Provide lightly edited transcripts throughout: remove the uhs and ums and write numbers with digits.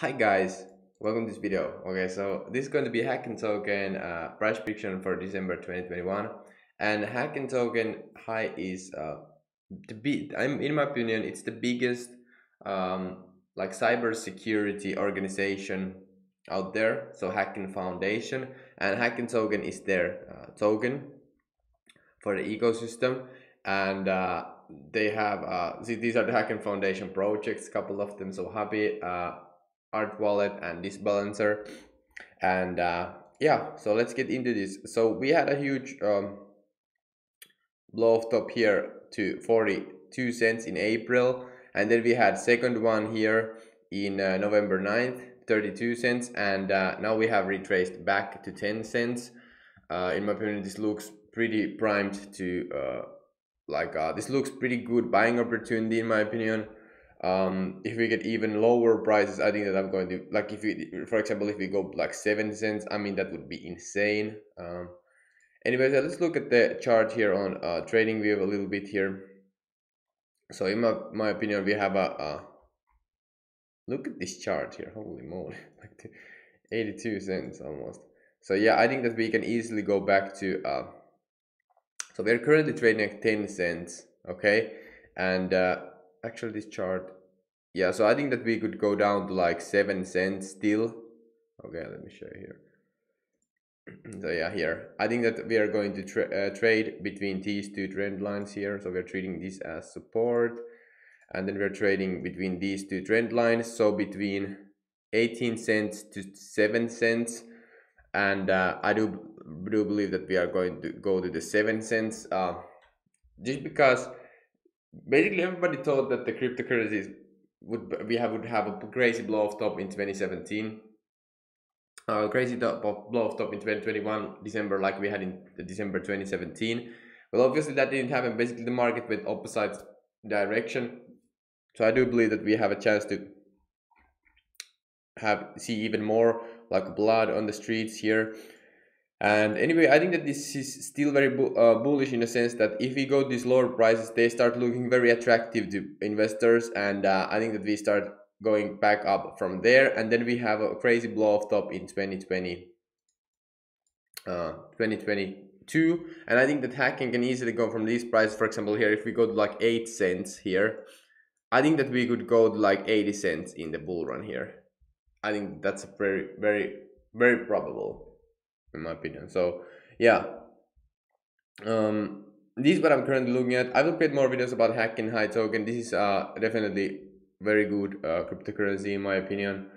Hi guys, welcome to this video. Okay, so this is going to be Hacken token price prediction for December 2021, and Hacken token high is in my opinion, it's the biggest like cybersecurity organization out there. So Hacken Foundation and Hacken token is their token for the ecosystem, and they have these are the Hacken Foundation projects, couple of them. So Happy, Art Wallet, and this balancer, and yeah, so let's get into this. So we had a huge blow off top here to 42 cents in April, and then we had second one here in November 9th, 32 cents, and now we have retraced back to 10 cents. In my opinion, this looks pretty primed to this looks pretty good buying opportunity in my opinion. If we get even lower prices, I think that I'm going to, like, if we, for example, if we go like 7 cents, I mean, that would be insane. Anyways, let's look at the chart here on TradingView a little bit here. So in my opinion, we have look at this chart here, holy moly, like 82 cents almost. So yeah, I think that we can easily go back to so we're currently trading at 10 cents, okay, and actually this chart, yeah, so I think that we could go down to like 7 cents still. Okay, let me show you here. So yeah, here I think that we are going to trade between these two trend lines here. So we're treating this as support, and then we're trading between these two trend lines, so between 18 cents to 7 cents, and I do believe that we are going to go to the 7 cents, just because basically everybody thought that the cryptocurrencies would have a crazy blow off top in 2017, crazy blow off top in 2021 December, like we had in December 2017. Well, obviously that didn't happen. Basically the market went opposite direction, so I do believe that we have a chance to see even more like blood on the streets here. And anyway, I think that this is still very bullish in the sense that if we go to these lower prices, they start looking very attractive to investors, and I think that we start going back up from there, and then we have a crazy blow off top in 2022, and I think that Hacken can easily go from these prices. For example, here if we go to like 8 cents here, I think that we could go to like 80 cents in the bull run here. I think that's very, very, very probable in my opinion. So yeah, this is what I'm currently looking at. I will create more videos about Hacken token. This is definitely very good cryptocurrency in my opinion,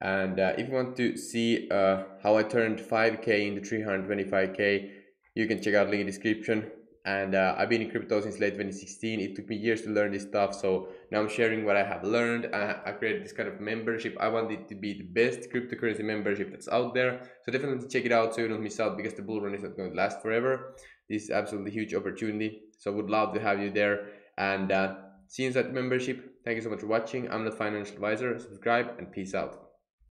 and if you want to see how I turned 5k into 325k, you can check out link in description. And I've been in crypto since late 2016. It took me years to learn this stuff, so now I'm sharing what I have learned. I created this kind of membership. I want it to be the best cryptocurrency membership that's out there, so definitely check it out so you don't miss out, because the bull run is not going to last forever. This is absolutely huge opportunity, so would love to have you there, and see you inside the membership. Thank you so much for watching. I'm not a financial advisor. Subscribe and peace out.